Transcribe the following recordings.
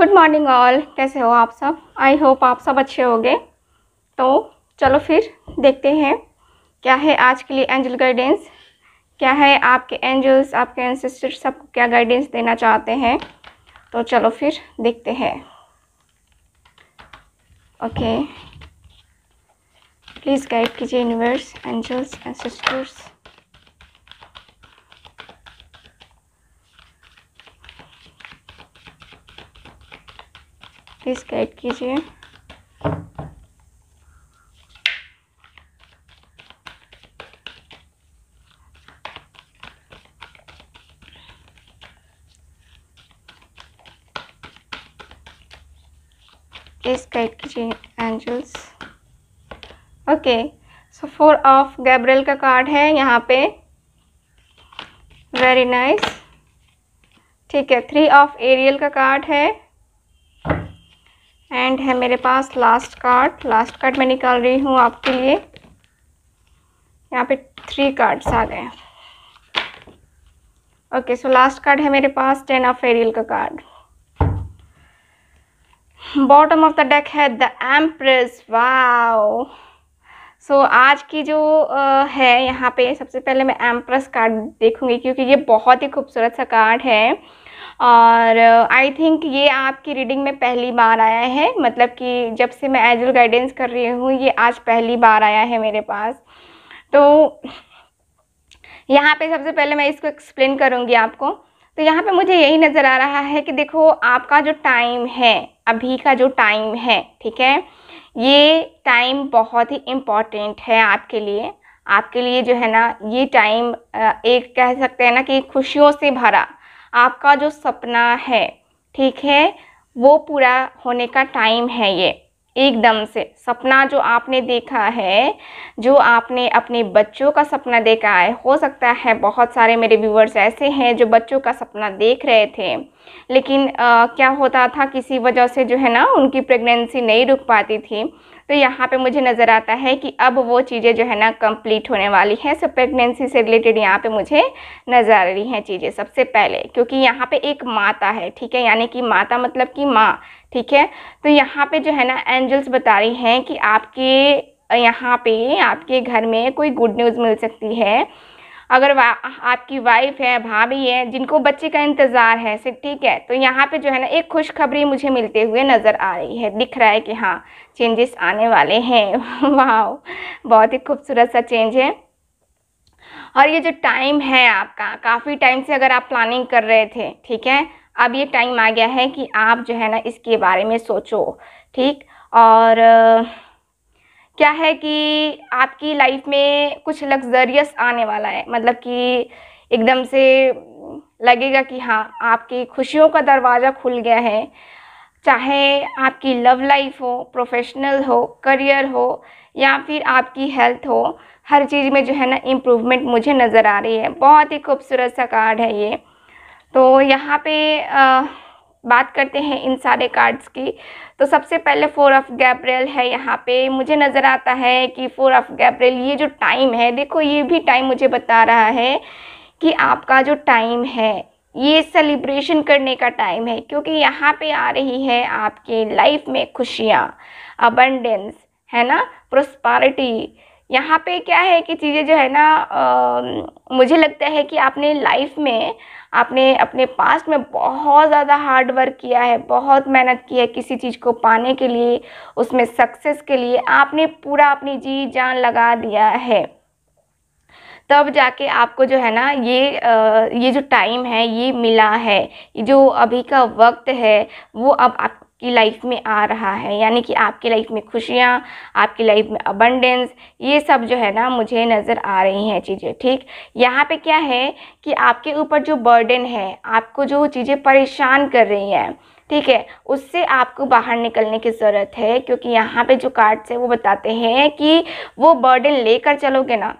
Good morning all, कैसे हो आप सब। आई होप आप सब अच्छे होंगे। तो चलो फिर देखते हैं क्या है आज के लिए एंजल गाइडेंस, क्या है आपके एंजल्स, आपके एंसेस्टर्स सबको क्या गाइडेंस देना चाहते हैं। तो चलो फिर देखते हैं। ओके, प्लीज़ गाइड कीजिए universe, angels, ancestors. Please guide कीजिए। प्लीज़ गाइड कीजिए angels. Okay, so 4 of Gabriel का कार्ड है यहाँ पे। Very nice. ठीक है, 3 ऑफ एरियल का कार्ड है एंड है मेरे पास लास्ट कार्ड। लास्ट कार्ड मैं निकाल रही हूँ आपके लिए। यहाँ पे 3 कार्ड्स आ गए। ओके, सो लास्ट कार्ड है मेरे पास 10 ऑफ एरियल का card. Bottom of the deck है द एम्प्रेस। वाओ। सो आज की जो है यहाँ पे, सबसे पहले मैं एम्प्रेस कार्ड देखूंगी क्योंकि ये बहुत ही खूबसूरत सा कार्ड है और आई थिंक ये आपकी रीडिंग में पहली बार आया है। मतलब कि जब से मैं एंजल गाइडेंस कर रही हूँ ये आज पहली बार आया है मेरे पास। तो यहाँ पे सबसे पहले मैं इसको एक्सप्लेन करूँगी आपको। तो यहाँ पे मुझे यही नज़र आ रहा है कि देखो आपका जो टाइम है, अभी का जो टाइम है, ठीक है, ये टाइम बहुत ही इम्पॉर्टेंट है आपके लिए। आपके लिए जो है ना ये टाइम एक कह सकते हैं ना कि खुशियों से भरा आपका जो सपना है, ठीक है, वो पूरा होने का टाइम है। ये एकदम से सपना जो आपने देखा है, जो आपने अपने बच्चों का सपना देखा है। हो सकता है बहुत सारे मेरे व्यूवर्स ऐसे हैं जो बच्चों का सपना देख रहे थे, लेकिन क्या होता था किसी वजह से जो है ना उनकी प्रेगनेंसी नहीं रुक पाती थी। तो यहाँ पे मुझे नज़र आता है कि अब वो चीज़ें जो है ना कंप्लीट होने वाली हैं। सो प्रेगनेंसी से रिलेटेड यहाँ पे मुझे नज़र आ रही हैं चीज़ें सबसे पहले, क्योंकि यहाँ पे एक माता है, ठीक है, यानी कि माता मतलब कि माँ, ठीक है। तो यहाँ पे जो है ना एंजल्स बता रही हैं कि आपके यहाँ पे आपके घर में कोई गुड न्यूज़ मिल सकती है। अगर आपकी वाइफ है, भाभी है, जिनको बच्चे का इंतज़ार है, ठीक है, तो यहाँ पे जो है ना एक खुशखबरी मुझे मिलते हुए नज़र आ रही है। दिख रहा है कि हाँ चेंजेस आने वाले हैं। वाओ, बहुत ही खूबसूरत सा चेंज है। और ये जो टाइम है आपका, काफ़ी टाइम से अगर आप प्लानिंग कर रहे थे, ठीक है, अब ये टाइम आ गया है कि आप जो है ना इसके बारे में सोचो, ठीक। और क्या है कि आपकी लाइफ में कुछ लग्जरियस आने वाला है। मतलब कि एकदम से लगेगा कि हाँ आपकी खुशियों का दरवाज़ा खुल गया है। चाहे आपकी लव लाइफ हो, प्रोफेशनल हो, करियर हो, या फिर आपकी हेल्थ हो, हर चीज़ में जो है ना इम्प्रूवमेंट मुझे नज़र आ रही है। बहुत ही खूबसूरत सा कार्ड है ये। तो यहाँ पे बात करते हैं इन सारे कार्ड्स की। तो सबसे पहले 4 ऑफ गैब्रियल है यहाँ पे। मुझे नज़र आता है कि 4 ऑफ गैब्रियल, ये जो टाइम है, देखो ये भी टाइम मुझे बता रहा है कि आपका जो टाइम है ये सेलिब्रेशन करने का टाइम है, क्योंकि यहाँ पे आ रही है आपके लाइफ में खुशियाँ, अबंडेंस, है ना, प्रोस्पैरिटी। यहाँ पे क्या है कि चीज़ें जो है ना मुझे लगता है कि आपने लाइफ में, आपने अपने पास्ट में बहुत ज़्यादा हार्ड वर्क किया है, बहुत मेहनत की है किसी चीज़ को पाने के लिए, उसमें सक्सेस के लिए आपने पूरा अपनी जी जान लगा दिया है। तब जाके आपको जो है ना ये जो टाइम है ये मिला है। जो अभी का वक्त है वो अब आपकी लाइफ में आ रहा है, यानी कि आपकी लाइफ में खुशियाँ, आपकी लाइफ में अबंडेंस, ये सब जो है ना मुझे नज़र आ रही हैं चीज़ें, ठीक। यहाँ पे क्या है कि आपके ऊपर जो बर्डन है, आपको जो चीज़ें परेशान कर रही हैं, ठीक है, उससे आपको बाहर निकलने की ज़रूरत है, क्योंकि यहाँ पे जो कार्ड्स है वो बताते हैं कि वो बर्डन लेकर चलोगे ना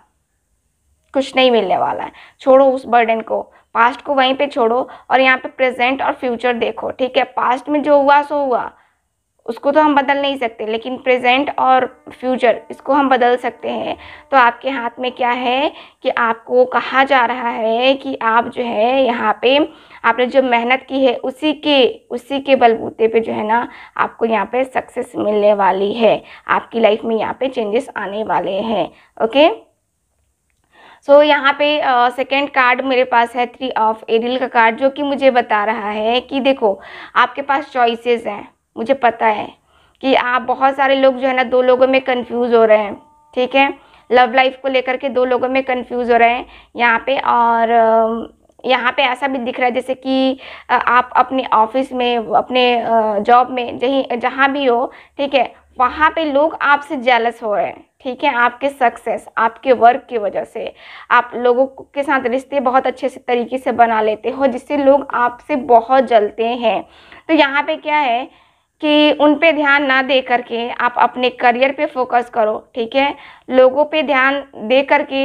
कुछ नहीं मिलने वाला है। छोड़ो उस बर्डन को, पास्ट को वहीं पे छोड़ो और यहाँ पे प्रेजेंट और फ्यूचर देखो, ठीक है। पास्ट में जो हुआ सो हुआ, उसको तो हम बदल नहीं सकते, लेकिन प्रेजेंट और फ्यूचर इसको हम बदल सकते हैं। तो आपके हाथ में क्या है कि आपको कहा जा रहा है कि आप जो है यहाँ पे आपने जो मेहनत की है उसी के बलबूते पे जो है ना आपको यहाँ पे सक्सेस मिलने वाली है, आपकी लाइफ में यहाँ पे चेंजेस आने वाले हैं। ओके, सो यहाँ पे सेकेंड कार्ड मेरे पास है 3 ऑफ एरियल का कार्ड, जो कि मुझे बता रहा है कि देखो आपके पास चॉइसेस हैं। मुझे पता है कि आप बहुत सारे लोग जो है ना 2 लोगों में कंफ्यूज हो रहे हैं, ठीक है, लव लाइफ को लेकर के 2 लोगों में कंफ्यूज हो रहे हैं यहाँ पे। और यहाँ पे ऐसा भी दिख रहा है जैसे कि आप अपने ऑफिस में, अपने जॉब में, जहाँ भी हो, ठीक है, वहाँ पे लोग आपसे जेलस हो रहे हैं, ठीक है, आपके सक्सेस, आपके वर्क की वजह से। आप लोगों के साथ रिश्ते बहुत अच्छे से तरीके से बना लेते हो, जिससे लोग आपसे बहुत जलते हैं। तो यहाँ पे क्या है कि उन पे ध्यान ना दे करके आप अपने करियर पे फोकस करो, ठीक है। लोगों पे ध्यान दे करके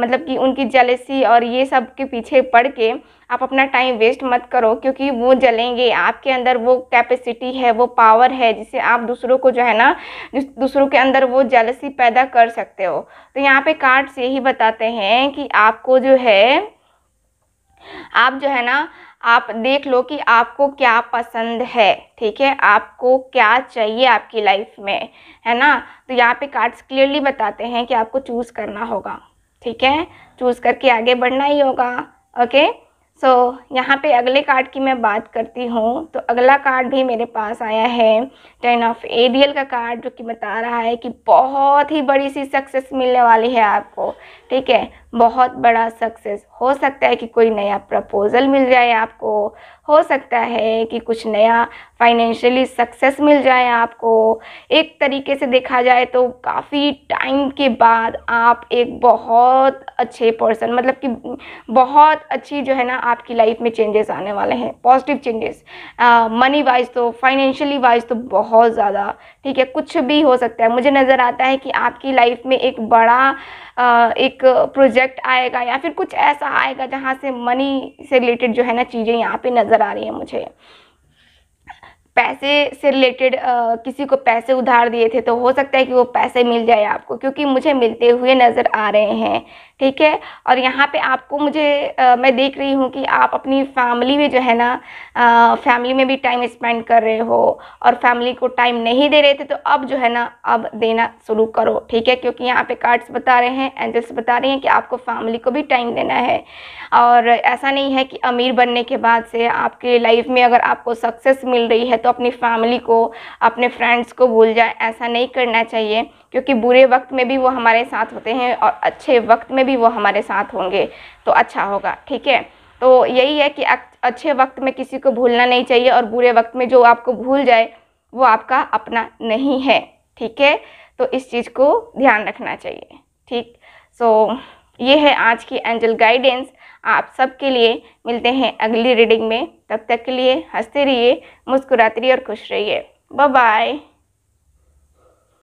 मतलब कि उनकी जेलसी और ये सब के पीछे पड़ के आप अपना टाइम वेस्ट मत करो, क्योंकि वो जलेंगे। आपके अंदर वो कैपेसिटी है, वो पावर है, जिसे आप दूसरों को जो है ना दूसरों के अंदर वो जेलसी पैदा कर सकते हो। तो यहाँ पे कार्ड्स यही बताते हैं कि आपको जो है आप जो है ना आप देख लो कि आपको क्या पसंद है, ठीक है, आपको क्या चाहिए आपकी लाइफ में, है ना। तो यहाँ पे कार्ड्स क्लियरली बताते हैं कि आपको चूज करना होगा, ठीक है, चूज करके आगे बढ़ना ही होगा। ओके, सो यहाँ पे अगले कार्ड की मैं बात करती हूँ। तो अगला कार्ड भी मेरे पास आया है 10 ऑफ एरियल का कार्ड, जो कि बता रहा है कि बहुत ही बड़ी सी सक्सेस मिलने वाली है आपको, ठीक है, बहुत बड़ा सक्सेस। हो सकता है कि कोई नया प्रपोजल मिल जाए आपको, हो सकता है कि कुछ नया फाइनेंशियली सक्सेस मिल जाए आपको। एक तरीके से देखा जाए तो काफ़ी टाइम के बाद आप एक बहुत अच्छे पर्सन, मतलब कि बहुत अच्छी जो है ना आपकी लाइफ में चेंजेस आने वाले हैं, पॉजिटिव चेंजेस, मनी वाइज तो, फाइनेंशियली वाइज तो बहुत ज़्यादा, ठीक है, कुछ भी हो सकता है। मुझे नज़र आता है कि आपकी लाइफ में एक बड़ा एक प्रोजेक्ट आएगा या फिर कुछ ऐसा आएगा जहाँ से मनी से रिलेटेड जो है ना चीज़ें यहाँ पे नज़र आ रही हैं। मुझे पैसे से रिलेटेड, किसी को पैसे उधार दिए थे तो हो सकता है कि वो पैसे मिल जाए आपको, क्योंकि मुझे मिलते हुए नज़र आ रहे हैं, ठीक है। और यहाँ पे आपको मैं देख रही हूँ कि आप अपनी फैमिली में जो है ना फैमिली में भी टाइम स्पेंड कर रहे हो, और फैमिली को टाइम नहीं दे रहे थे तो अब जो है ना अब देना शुरू करो, ठीक है, क्योंकि यहाँ पे कार्ड्स बता रहे हैं, एंजल्स बता रहे हैं कि आपको फैमिली को भी टाइम देना है। और ऐसा नहीं है कि अमीर बनने के बाद से आपके लाइफ में अगर आपको सक्सेस मिल रही है तो अपनी फैमिली को, अपने फ्रेंड्स को भूल जाए, ऐसा नहीं करना चाहिए, क्योंकि बुरे वक्त में भी वो हमारे साथ होते हैं और अच्छे वक्त में भी वो हमारे साथ होंगे तो अच्छा होगा, ठीक है। तो यही है कि अच्छे वक्त में किसी को भूलना नहीं चाहिए, और बुरे वक्त में जो आपको भूल जाए वो आपका अपना नहीं है, ठीक है, तो इस चीज़ को ध्यान रखना चाहिए, ठीक। सो ये है आज की एंजल गाइडेंस आप सबके लिए। मिलते हैं अगली रीडिंग में, तब तक के लिए हंसते रहिए, मुस्कुराते रहिए और खुश रहिए। Bye bye.